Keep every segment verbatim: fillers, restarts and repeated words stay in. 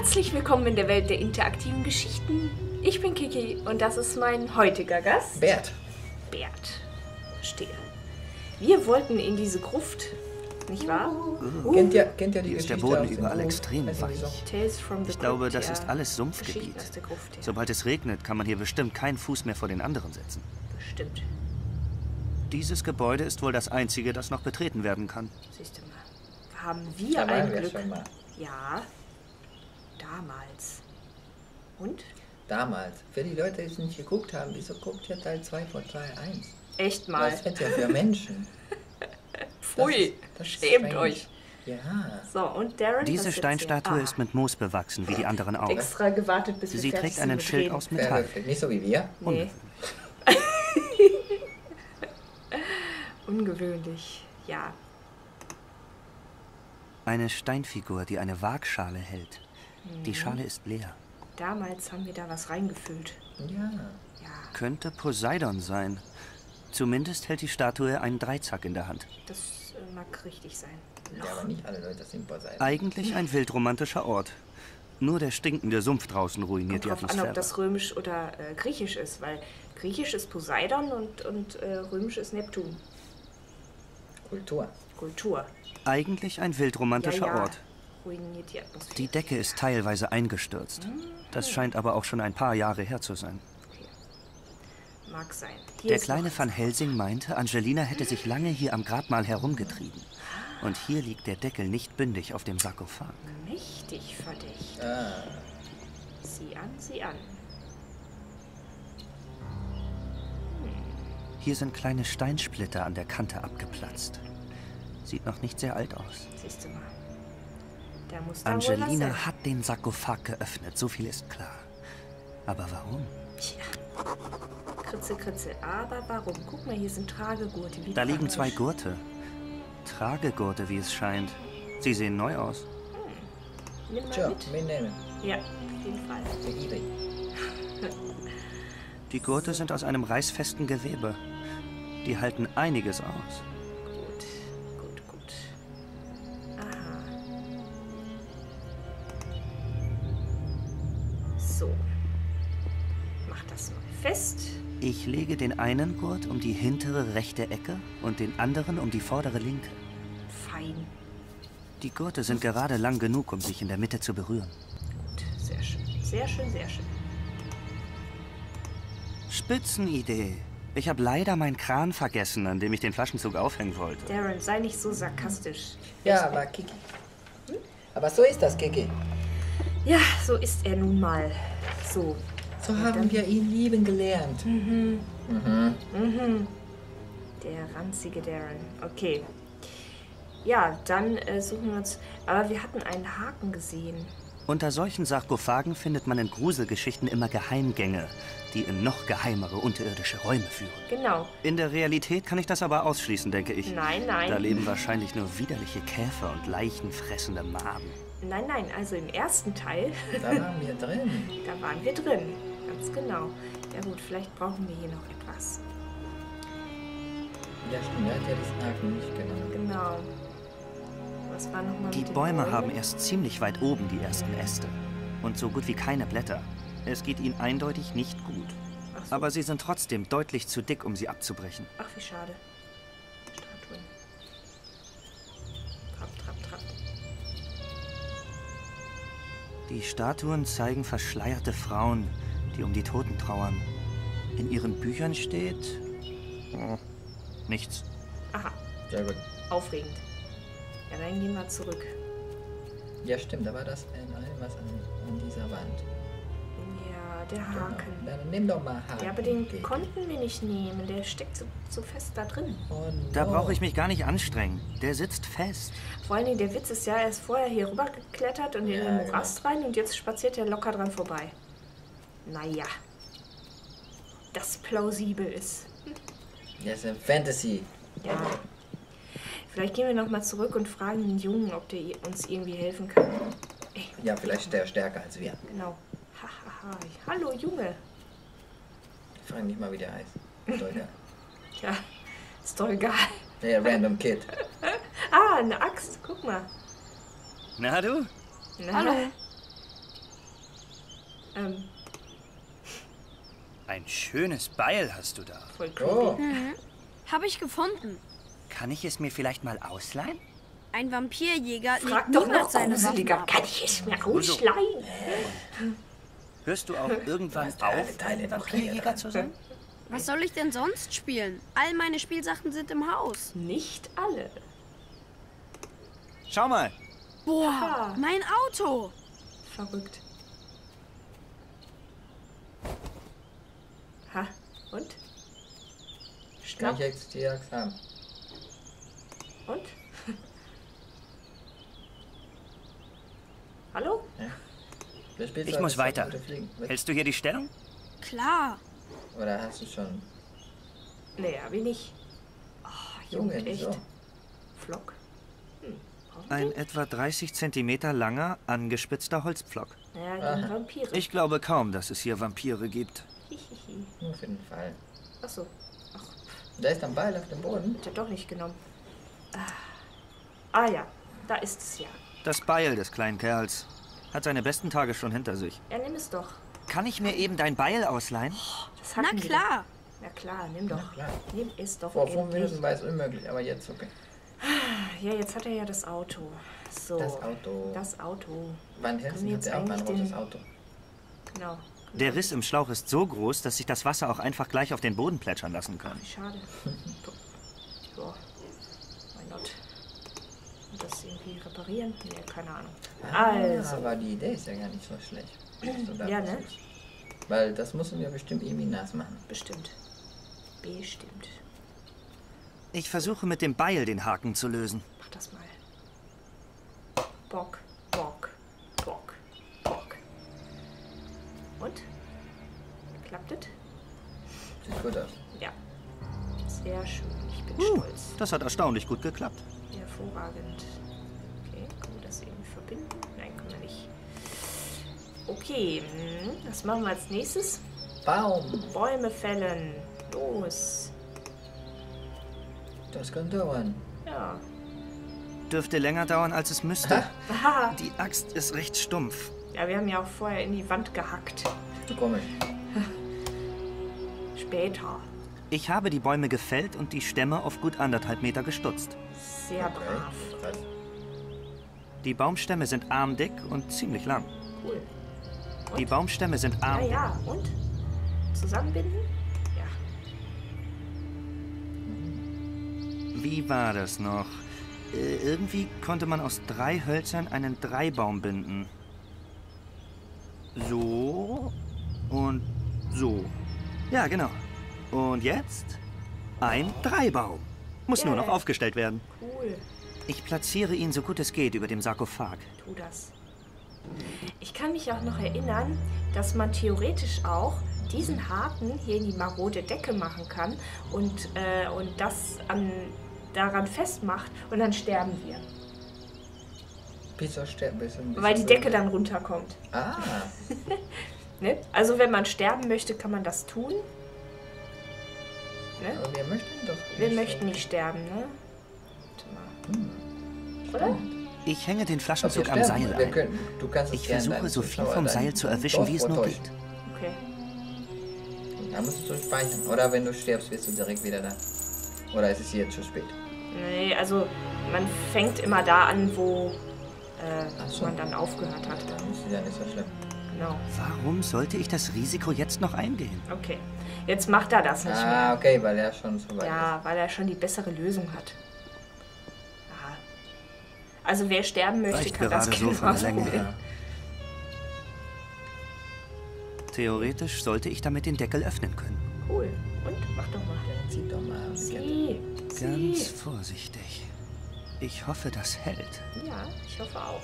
Herzlich willkommen in der Welt der interaktiven Geschichten. Ich bin Kiki und das ist mein heutiger Gast. Bert. Bert. Verstehe. Wir wollten in diese Gruft, nicht wahr? Mhm. Uh. Kennt ja, kennt ja die Hier Geschichte ist der Boden überall extrem weich. Ich glaube, das ist alles Sumpfgebiet. Sobald es regnet, kann man hier bestimmt keinen Fuß mehr vor den anderen setzen. Bestimmt. Dieses Gebäude ist wohl das einzige, das noch betreten werden kann. Siehst du mal, haben wir ein Glück. Ja, damals. Und? Damals. Für die Leute, die es nicht geguckt haben, wieso guckt ihr Teil zwei von Teil eins? Echt mal. Das ist ja für Menschen. Pfui, das ist, das schämt strange. Euch. Ja. So, und Darren, diese Steinstatue ah. ist mit Moos bewachsen, wie die anderen auch. Extra gewartet, bis wir Sie trägt einen Schild reden. Aus Metall. Verwirklich. Nicht so wie wir. Nee. Ungewöhnlich, ja. Eine Steinfigur, die eine Waagschale hält. Mhm. Die Schale ist leer. Damals haben wir da was reingefüllt. Ja. Ja. Könnte Poseidon sein. Zumindest hält die Statue einen Dreizack in der Hand. Das äh, mag richtig sein. Ja, aber nicht alle Leute sind Poseidon. Eigentlich ein wildromantischer Ort. Nur der stinkende Sumpf draußen ruiniert die Atmosphäre. Kommt drauf an, ob das römisch oder äh, griechisch ist, weil griechisch ist Poseidon und, und äh, römisch ist Neptun. Kultur. Kultur. Eigentlich ein wildromantischer ja, ja. Ort. Ruiniert die Atmosphäre. Die Decke ist teilweise eingestürzt. Mhm. Das scheint aber auch schon ein paar Jahre her zu sein. Okay. Mag sein. Hier der kleine Van Helsing meinte, Angelina hätte sich lange hier am Grabmal herumgetrieben. Und hier liegt der Deckel nicht bündig auf dem Sarkophag. Mächtig verdächtig. Ah. Sieh an, sieh an. Hier sind kleine Steinsplitter an der Kante abgeplatzt. Sieht noch nicht sehr alt aus. Siehst du mal. Da muss da Angelina hat den Sarkophag geöffnet, so viel ist klar. Aber warum? Tja. Kritzel, kritzel, aber warum? Guck mal, hier sind Tragegurte. Wie da liegen zwei Gurte. Tragegurte, wie es scheint. Sie sehen neu aus. Hm. Nimm mal ja, mit. Wir nehmen. Ja, auf jeden Fall. Die Gurte sind aus einem reißfesten Gewebe. Die halten einiges aus. Gut, gut, gut. Aha. So. Mach das mal fest. Ich lege den einen Gurt um die hintere rechte Ecke und den anderen um die vordere linke. Fein. Die Gurte sind gerade lang genug, um sich in der Mitte zu berühren. Gut, sehr schön, sehr schön, sehr schön. Spitzenidee. Ich habe leider meinen Kran vergessen, an dem ich den Flaschenzug aufhängen wollte. Darren, sei nicht so sarkastisch. Ja, aber Kiki. Hm? Aber so ist das, Kiki. Ja, so ist er nun mal. So. So und haben wir ihn lieben gelernt. Mhm. Mhm. Mhm. Der ranzige Darren. Okay. Ja, dann äh, suchen wir uns... Aber wir hatten einen Haken gesehen. Unter solchen Sarkophagen findet man in Gruselgeschichten immer Geheimgänge, die in noch geheimere unterirdische Räume führen. Genau. In der Realität kann ich das aber ausschließen, denke ich. Nein, nein. Da leben wahrscheinlich nur widerliche Käfer und leichenfressende Maden. Nein, nein, also im ersten Teil... Da waren wir drin. Da waren wir drin, ganz genau. Ja gut, vielleicht brauchen wir hier noch etwas. Ja, stimmt, er hat ja diesen Haken nicht genannt. Genau. Die Bäume haben erst ziemlich weit oben die ersten Äste und so gut wie keine Blätter. Es geht ihnen eindeutig nicht gut. So. Aber sie sind trotzdem deutlich zu dick, um sie abzubrechen. Ach, wie schade. Statuen. Trapp, trapp, trapp. Die Statuen zeigen verschleierte Frauen, die um die Toten trauern. In ihren Büchern steht... Oh, nichts. Aha. Sehr gut. Aufregend. Ja, dann gehen wir zurück. Ja, stimmt, da war das was an, an dieser Wand. Ja, der Haken. Genau. Dann nimm doch mal Haken. Ja, aber den Kiki. Konnten wir nicht nehmen. Der steckt so, so fest da drin. Oh, no. Da brauche ich mich gar nicht anstrengen. Der sitzt fest. Vor allen Dingen, der Witz ist ja, er ist vorher hier rüber geklettert und ja, in den Morast genau. rein und jetzt spaziert er locker dran vorbei. Naja. Das plausibel ist. Das ist ein Fantasy. Ja. Vielleicht gehen wir nochmal zurück und fragen den Jungen, ob der uns irgendwie helfen kann. Ey, ja, vielleicht ist der stärker als wir. Genau. Ha, ha, ha. Hallo, Junge. Ich frage nicht mal, wie der heißt. Ist doch egal. Ja, ist doch egal. Der Random Kid. Ah, eine Axt. Guck mal. Na, du? Na. Hallo. Ähm. Ein schönes Beil hast du da. Voll cool. Oh. Mhm. Habe ich gefunden. Kann ich es mir vielleicht mal ausleihen? Ein Vampirjäger fragt doch noch gruseliger. Kann ich es mir ausleihen? Hörst du auch irgendwann du auf, ein Vampirjäger zu sein? Was soll ich denn sonst spielen? All meine Spielsachen sind im Haus. Nicht alle. Schau mal. Boah, ah. mein Auto. Verrückt. Ha, und? Stopp. Ich jetzt die Axt an. Und? Hallo? Ja. Ich muss weiter. Hältst du hier die Stellung? Klar. Oder hast du schon? Nee, hab ich nicht. Oh, Junge, Junge, echt. So. Flock. Hm. Ein etwa dreißig Zentimeter langer, angespitzter Holzpflock. Ja, gegen Vampire. Ich glaube kaum, dass es hier Vampire gibt. Hihihi. Auf jeden Fall. Ach so. Ach. Da ist ein Beil auf dem Boden. Hat er doch nicht genommen. Ah ja, da ist es ja. Das Beil des kleinen Kerls. Hat seine besten Tage schon hinter sich. Ja, nimm es doch. Kann ich mir eben dein Beil ausleihen? Das Na klar. Na klar, nimm doch. Klar. Nimm es doch. Vor fünf Minuten war es unmöglich, aber jetzt okay. Ja, jetzt hat er ja das Auto. So. Das Auto. Das Auto. Van Helsing hat ja auch ein rotes Auto. Genau. Der Riss im Schlauch ist so groß, dass sich das Wasser auch einfach gleich auf den Boden plätschern lassen kann. Ach, schade. Boah. Mein Gott. Und das irgendwie reparieren? Nee, keine Ahnung. Also. Aber die Idee ist ja gar nicht so schlecht. So, ja, ne? Ist. Weil das müssen wir bestimmt irgendwie nass machen. Bestimmt. Bestimmt. Ich versuche mit dem Beil den Haken zu lösen. Mach das mal. Bock, Bock, Bock, Bock. Und? Klappt das? Sieht gut aus. Ja. Sehr schön. Ich bin uh, stolz. Das hat erstaunlich gut geklappt. Hervorragend. Okay, können wir das irgendwie verbinden? Nein, können wir nicht. Okay, was machen wir als nächstes? Baum. Bäume fällen. Los. Das kann dauern. Ja. Dürfte länger dauern, als es müsste. Die Axt ist recht stumpf. Ja, wir haben ja auch vorher in die Wand gehackt. Komisch. Später. Ich habe die Bäume gefällt und die Stämme auf gut anderthalb Meter gestutzt. Sehr okay. brav. Die Baumstämme sind armdick und ziemlich lang. Cool. Und? Die Baumstämme sind arm. Ja, ja, und? Zusammenbinden? Ja. Wie war das noch? Äh, irgendwie konnte man aus drei Hölzern einen Dreibaum binden. So und so. Ja, genau. Und jetzt ein Dreibaum. Muss yeah. nur noch aufgestellt werden. Cool. Ich platziere ihn so gut es geht über dem Sarkophag. Tu das. Ich kann mich auch noch erinnern, dass man theoretisch auch diesen Haken hier in die marode Decke machen kann und, äh, und das an, daran festmacht und dann sterben wir. Bisschen sterben, bisschen, bisschen Weil die Decke dann runterkommt. Ah. Ne? Also wenn man sterben möchte, kann man das tun. Ne? Aber wir möchten doch nicht. Wir möchten nicht sterben, ne? Warte mal. Hm. Oder? Ich hänge den Flaschenzug am Seil ein. Können, du kannst ich versuche, so viel vom Seil zu erwischen, wie es nur geht. Okay. Da musst du speichern. Oder wenn du stirbst, wirst du direkt wieder da. Oder ist es jetzt schon spät? Nee, also man fängt immer da an, wo äh, so. man dann aufgehört hat. Das ist ja nicht so schlimm. Genau. Warum sollte ich das Risiko jetzt noch eingehen? Okay, jetzt macht er das nicht ah, mehr. Ah, okay, weil er schon so weit ja, ist. weil er schon die bessere Lösung hat. Also wer sterben möchte, Reicht kann das so von der Länge her. Theoretisch sollte ich damit den Deckel öffnen können. Cool. Und? Mach doch mal. Zieh doch mal. Zieh. Ganz Zieh. vorsichtig. Ich hoffe, das hält. Ja, ich hoffe auch.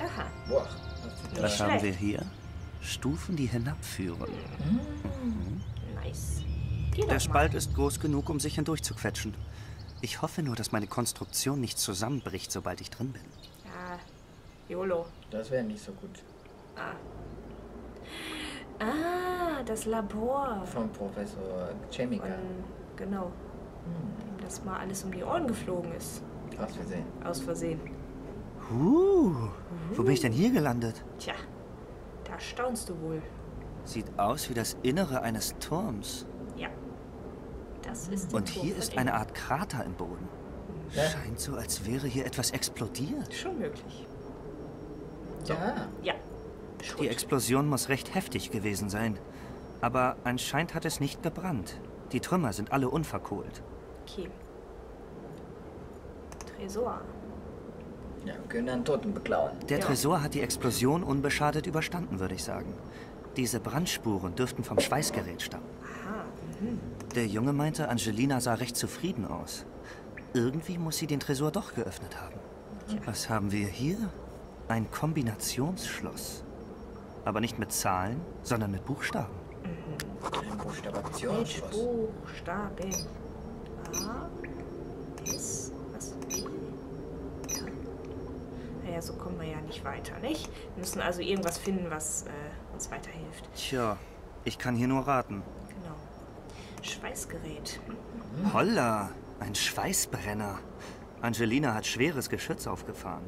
Aha. Boah. Was haben wir hier? Stufen, die hinabführen. Mhm. Nice. Der Spalt ist groß genug, um sich hindurch zu quetschen. Ich hoffe nur, dass meine Konstruktion nicht zusammenbricht, sobald ich drin bin. Ja, YOLO. Das wäre nicht so gut. Ah. Ah, das Labor. Von Professor Chemiker. Genau. Hm. Dass mal alles um die Ohren geflogen ist. Aus Versehen. Aus Versehen. Huh, wo bin ich denn hier gelandet? Tja, da staunst du wohl. Sieht aus wie das Innere eines Turms. Ja, das ist der Und Turm hier ist eine Art Krater im Boden. Ja. Scheint so, als wäre hier etwas explodiert. Schon möglich. So. Ja. Ja. Die Explosion muss recht heftig gewesen sein. Aber anscheinend hat es nicht gebrannt. Die Trümmer sind alle unverkohlt. Okay. Tresor. Ja, wir können einen Toten beklauen. Der ja. Tresor hat die Explosion unbeschadet überstanden, würde ich sagen. Diese Brandspuren dürften vom Schweißgerät stammen. Aha. Mhm. Der Junge meinte, Angelina sah recht zufrieden aus. Irgendwie muss sie den Tresor doch geöffnet haben. Ja. Was haben wir hier? Ein Kombinationsschloss. Aber nicht mit Zahlen, sondern mit Buchstaben. Mhm. Ein Buchstabationsschloss. Buchstaben. A, S, was? B. Ja. Naja, so kommen wir ja nicht weiter, nicht? Wir müssen also irgendwas finden, was äh, uns weiterhilft. Tja, ich kann hier nur raten. Genau. Schweißgerät. Mhm. Holla, ein Schweißbrenner. Angelina hat schweres Geschütz aufgefahren.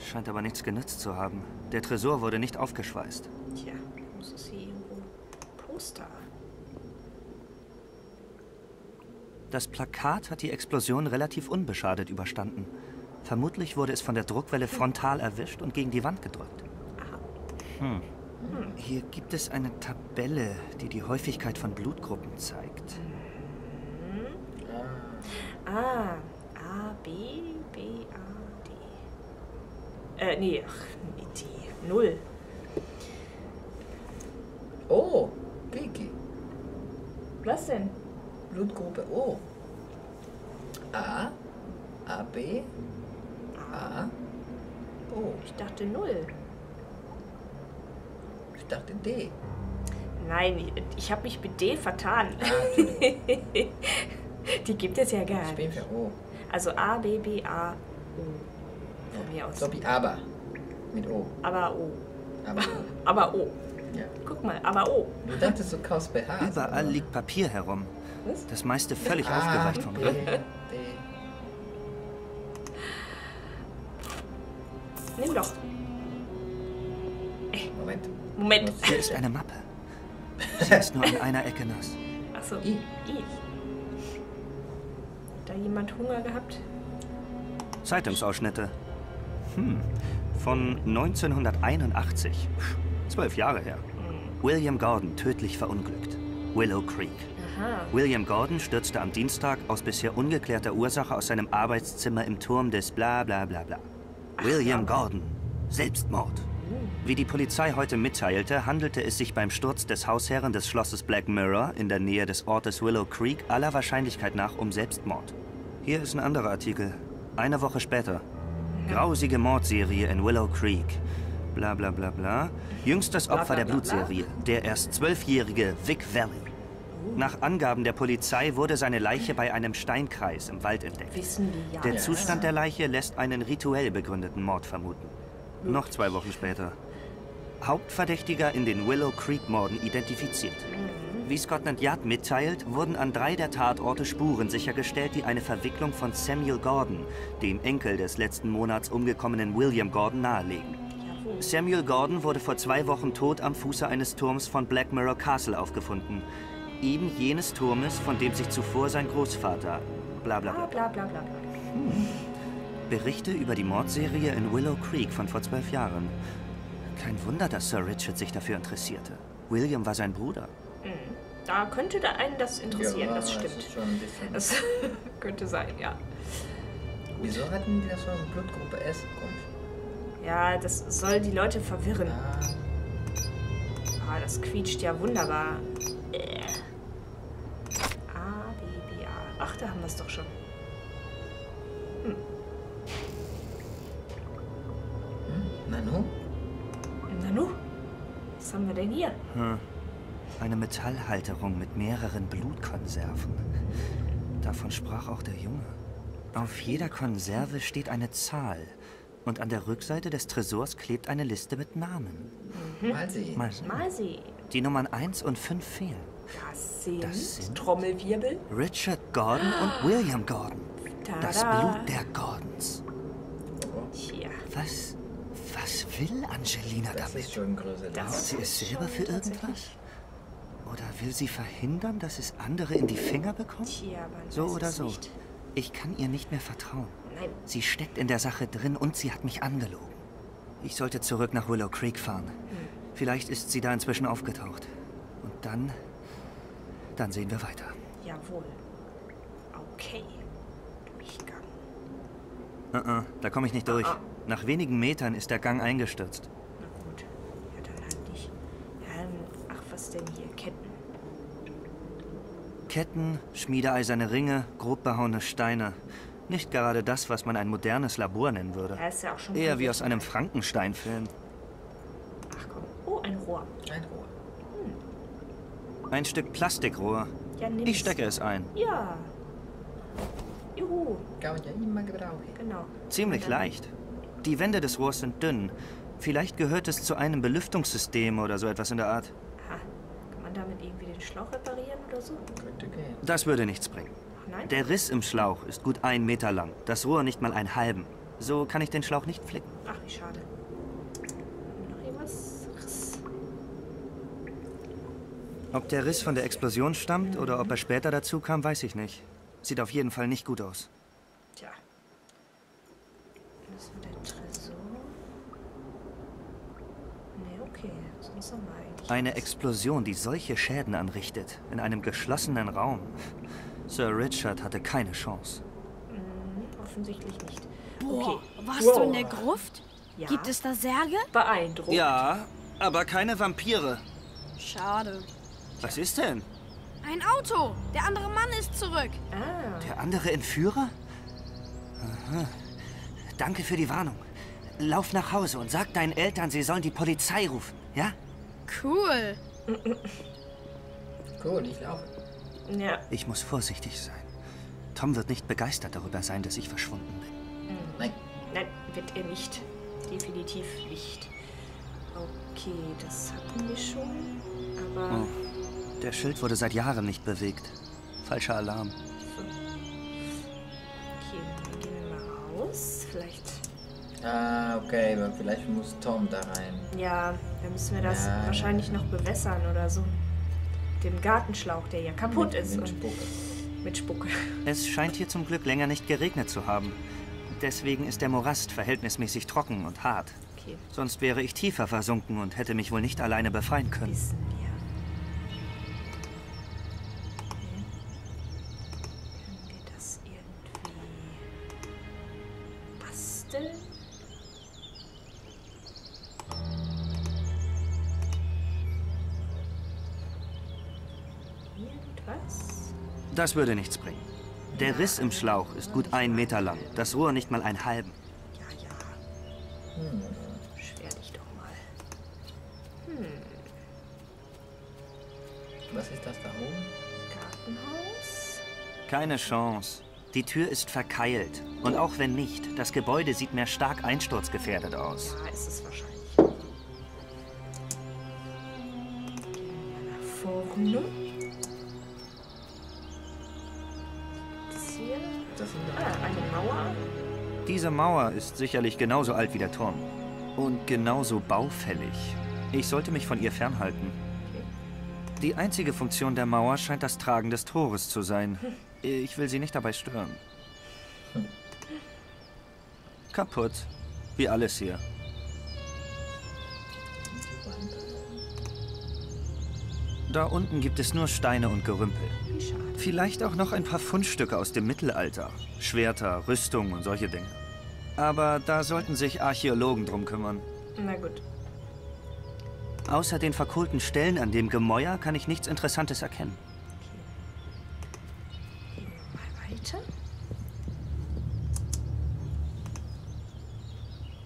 Scheint aber nichts genützt zu haben. Der Tresor wurde nicht aufgeschweißt. Tja, muss es hier irgendwo... Poster. Das Plakat hat die Explosion relativ unbeschadet überstanden. Vermutlich wurde es von der Druckwelle frontal erwischt und gegen die Wand gedrückt. Aha. Hm. Hm. Hier gibt es eine Tabelle, die die Häufigkeit von Blutgruppen zeigt. Mhm. Ah, A, B, B, A. Äh, nee, ach, die Null. Oh, Kiki. Was denn? Blutgruppe O. A, A B, A, O. Ich dachte Null. Ich dachte D. Nein, ich, ich habe mich mit D vertan. Die gibt es ja gar nicht. Ich bin für O. Also A, B, B, A, O. Von mir aus. So wie aber. Mit O. Aber O. Aber O. Aber O. Ja. Guck mal, aber O. Du dachtest, du kaufst B H. Überall liegt Papier herum. Was? Das meiste völlig ah, aufgereicht vom Rand. Nimm doch. Moment. Moment. Hier ist eine Mappe. Sie ist nur in einer Ecke nass. Achso. I. I. Hat da jemand Hunger gehabt? Zeitungsausschnitte. Hm, von neunzehnhunderteinundachtzig. Zwölf Jahre her. William Gordon tödlich verunglückt. Willow Creek. Aha. William Gordon stürzte am Dienstag aus bisher ungeklärter Ursache aus seinem Arbeitszimmer im Turm des bla bla bla bla. Ach, William aber. Gordon. Selbstmord. Wie die Polizei heute mitteilte, handelte es sich beim Sturz des Hausherren des Schlosses Black Mirror in der Nähe des Ortes Willow Creek aller Wahrscheinlichkeit nach um Selbstmord. Hier ist ein anderer Artikel. Eine Woche später. Grausige Mordserie in Willow Creek. Bla bla bla bla. Jüngstes Opfer der Blutserie, der erst zwölfjährige Vic Valli. Nach Angaben der Polizei wurde seine Leiche bei einem Steinkreis im Wald entdeckt. Der Zustand der Leiche lässt einen rituell begründeten Mord vermuten. Noch zwei Wochen später. Hauptverdächtiger in den Willow Creek-Morden identifiziert. Wie Scotland Yard mitteilt, wurden an drei der Tatorte Spuren sichergestellt, die eine Verwicklung von Samuel Gordon, dem Enkel des letzten Monats umgekommenen William Gordon, nahelegen. Samuel Gordon wurde vor zwei Wochen tot am Fuße eines Turms von Black Mirror Castle aufgefunden. Eben jenes Turmes, von dem sich zuvor sein Großvater... Bla bla bla. bla, bla, bla, bla. Hm. Berichte über die Mordserie in Willow Creek von vor zwölf Jahren. Kein Wunder, dass Sir Richard sich dafür interessierte. William war sein Bruder. Da könnte da einen das interessieren, ja, das stimmt. Das, schon ein das könnte sein, ja. Wieso hatten die das schon in Blutgruppe S? Komisch. Ja, das soll die Leute verwirren. Ah, ah das quietscht ja wunderbar. Äh. A, B, B, A. Ach, da haben wir es doch schon. Hm. Hm, Nanu? Nanu? Was haben wir denn hier? Hm. Eine Metallhalterung mit mehreren Blutkonserven. Davon sprach auch der Junge. Auf jeder Konserve steht eine Zahl. Und an der Rückseite des Tresors klebt eine Liste mit Namen. Mhm. Mal sehen. Mal sehen. Mal sehen. Die Nummern eins und fünf fehlen. Das sind, das sind Trommelwirbel. Richard Gordon und William Gordon. Tada. Das Blut der Gordons. Tja. Was, was will Angelina damit? Das ist schon gruselig. Darf sie es selber für irgendwas? Oder will sie verhindern, dass es andere in die Finger bekommt? Tja, man so oder so. Nicht. Ich kann ihr nicht mehr vertrauen. Nein. Sie steckt in der Sache drin und sie hat mich angelogen. Ich sollte zurück nach Willow Creek fahren. Hm. Vielleicht ist sie da inzwischen aufgetaucht. Und dann, dann sehen wir weiter. Jawohl. Okay. Durchgang. Uh -uh, da komme ich nicht durch. Ah, ah. Nach wenigen Metern ist der Gang eingestürzt. Na gut. Ja, dann halt nicht. Ja, dann, ach, was denn hier? Ketten. Ketten, schmiedeeiserne Ringe, grob behauene Steine. Nicht gerade das, was man ein modernes Labor nennen würde. Ja, ist ja auch schon eher wie aus einem Frankenstein-Film. Ach komm. Oh, ein Rohr. Ein Rohr. Hm. Ein Stück Plastikrohr. Ja, nimm's. Ich stecke es ein. Ja. Juhu. Genau. Ziemlich leicht. Die Wände des Rohrs sind dünn. Vielleicht gehört es zu einem Belüftungssystem oder so etwas in der Art. Aha. Kann man damit irgendwie den Schlauch reparieren oder so? Das würde nichts bringen. Ach nein? Der Riss im Schlauch ist gut einen Meter lang. Das Rohr nicht mal einen halben. So kann ich den Schlauch nicht flicken. Ach, wie schade. Noch irgendwas? Riss. Ob der Riss von der Explosion stammt mhm. oder ob er später dazu kam, weiß ich nicht. Sieht auf jeden Fall nicht gut aus. Tja. Das ist der Tresor. Nee, okay. Das muss man eigentlich. Eine Explosion, die solche Schäden anrichtet, in einem geschlossenen Raum. Sir Richard hatte keine Chance. Mhm, offensichtlich nicht. Boah, okay. Warst wow. du in der Gruft? Ja. Gibt es da Särge? Beeindruckend. Ja, aber keine Vampire. Schade. Was ist denn? Ein Auto! Der andere Mann ist zurück! Ah. Der andere Entführer? Aha. Danke für die Warnung. Lauf nach Hause und sag deinen Eltern, sie sollen die Polizei rufen, ja? Cool! Cool, ich laufe. Ja. Ich muss vorsichtig sein. Tom wird nicht begeistert darüber sein, dass ich verschwunden bin. Nein. Nein, wird er nicht. Definitiv nicht. Okay, das hatten wir schon, aber... Oh. Der Schild wurde seit Jahren nicht bewegt. Falscher Alarm. So. Okay, dann gehen wir mal raus. Vielleicht. Ah, okay, aber vielleicht muss Tom da rein. Ja, dann müssen wir das ja. wahrscheinlich noch bewässern oder so. Dem Gartenschlauch, der ja kaputt mit, ist. Mit Spucke. Mit Spucke. Es scheint hier zum Glück länger nicht geregnet zu haben. Deswegen ist der Morast verhältnismäßig trocken und hart. Okay. Sonst wäre ich tiefer versunken und hätte mich wohl nicht alleine befreien können. Wissen wir. Das würde nichts bringen. Der ja, Riss im Schlauch ist gut einen Meter lang. Das Rohr nicht mal einen halben. Ja, ja. Hm. Beschwer dich doch mal. Hm. Was ist das da oben? Gartenhaus? Keine Chance. Die Tür ist verkeilt. Und auch wenn nicht, das Gebäude sieht mehr stark einsturzgefährdet aus. Ja, ist es wahrscheinlich. Nach vorne. Das sind ah, eine Mauer. Diese Mauer ist sicherlich genauso alt wie der Turm. Und genauso baufällig. Ich sollte mich von ihr fernhalten. Okay. Die einzige Funktion der Mauer scheint das Tragen des Tores zu sein. Hm. Ich will sie nicht dabei stören. Hm. Kaputt. Wie alles hier. Da unten gibt es nur Steine und Gerümpel. Vielleicht auch noch ein paar Fundstücke aus dem Mittelalter. Schwerter, Rüstung und solche Dinge. Aber da sollten sich Archäologen drum kümmern. Na gut. Außer den verkohlten Stellen an dem Gemäuer kann ich nichts Interessantes erkennen. Okay. Gehen wir mal weiter.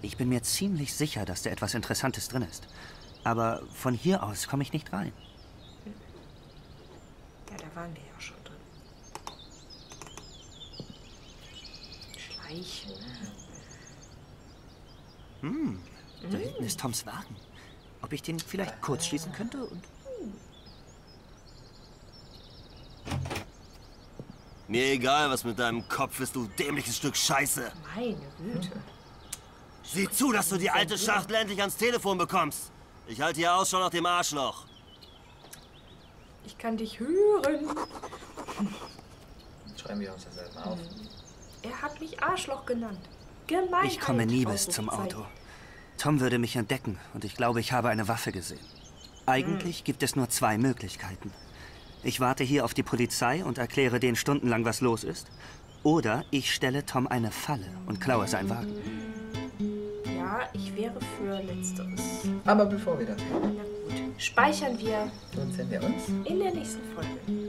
Ich bin mir ziemlich sicher, dass da etwas Interessantes drin ist. Aber von hier aus komme ich nicht rein. Ja, da waren wir ja schon. Schleichen. Hm, da mm. hinten ist Toms Wagen. Ob ich den vielleicht kurz schließen könnte? Und mir egal, was mit deinem Kopf ist, du dämliches Stück Scheiße. Meine Güte. Sieh zu, dass du die alte Schachtel endlich ans Telefon bekommst. Ich halte hier Ausschau nach dem Arschloch. Ich kann dich hören. Schreiben wir uns das selber auf. Er hat mich Arschloch genannt. Gemeinheit. Ich komme nie bis zum Auto. Tom würde mich entdecken und ich glaube, ich habe eine Waffe gesehen. Eigentlich hm. gibt es nur zwei Möglichkeiten. Ich warte hier auf die Polizei und erkläre denen stundenlang, was los ist. Oder ich stelle Tom eine Falle und klaue seinen Wagen. Ja, ich wäre für Letzteres. Aber bevor wir das machen. Na gut, speichern wir. Und sehen wir uns in der nächsten Folge.